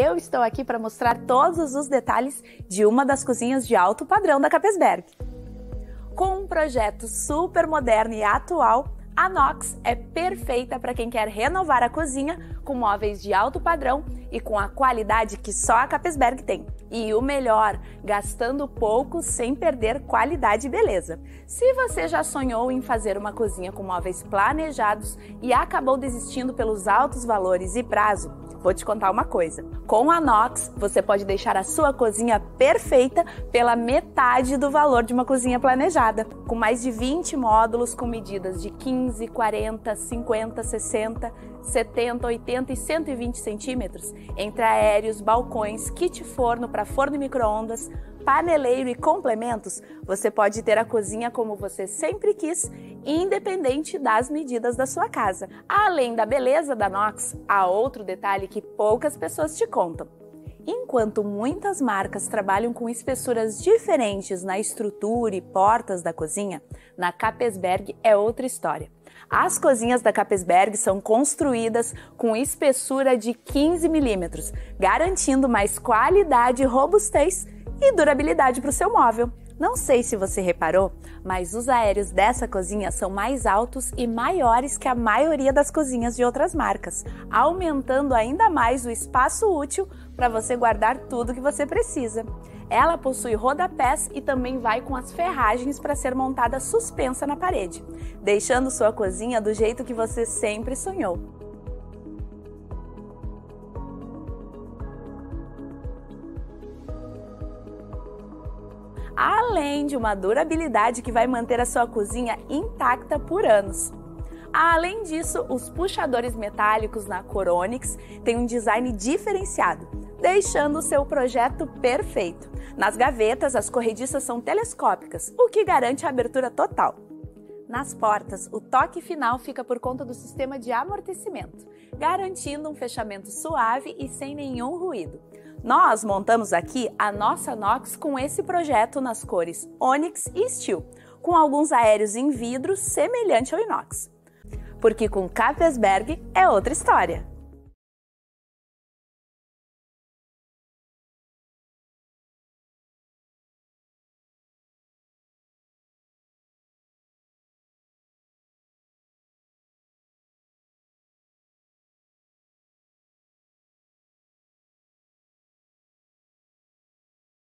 eu estou aqui para mostrar todos os detalhes de uma das cozinhas de alto padrão da Kappesberg. Com um projeto super moderno e atual, a Nox é perfeita para quem quer renovar a cozinha com móveis de alto padrão e com a qualidade que só a Kappesberg tem. E o melhor, gastando pouco sem perder qualidade e beleza. Se você já sonhou em fazer uma cozinha com móveis planejados e acabou desistindo pelos altos valores e prazo, vou te contar uma coisa. Com a Nox, você pode deixar a sua cozinha perfeita pela metade do valor de uma cozinha planejada. Com mais de 20 módulos com medidas de 15, 40, 50, 60, 70, 80 e 120 centímetros, entre aéreos, balcões, kit forno para forno e micro-ondas, paneleiro e complementos, você pode ter a cozinha como você sempre quis, independente das medidas da sua casa. Além da beleza da Nox, há outro detalhe que poucas pessoas te contam. Enquanto muitas marcas trabalham com espessuras diferentes na estrutura e portas da cozinha, na Kappesberg é outra história. As cozinhas da Kappesberg são construídas com espessura de 15 milímetros, garantindo mais qualidade, robustez e durabilidade para o seu móvel. Não sei se você reparou, mas os aéreos dessa cozinha são mais altos e maiores que a maioria das cozinhas de outras marcas, aumentando ainda mais o espaço útil para você guardar tudo que você precisa. Ela possui rodapés e também vai com as ferragens para ser montada suspensa na parede, deixando sua cozinha do jeito que você sempre sonhou. Além de uma durabilidade que vai manter a sua cozinha intacta por anos. Além disso, os puxadores metálicos na Coronix têm um design diferenciado, deixando o seu projeto perfeito. Nas gavetas, as corrediças são telescópicas, o que garante a abertura total. Nas portas, o toque final fica por conta do sistema de amortecimento, garantindo um fechamento suave e sem nenhum ruído. Nós montamos aqui a nossa Nox com esse projeto nas cores Onyx e Steel, com alguns aéreos em vidro semelhante ao inox. Porque com Kappesberg é outra história.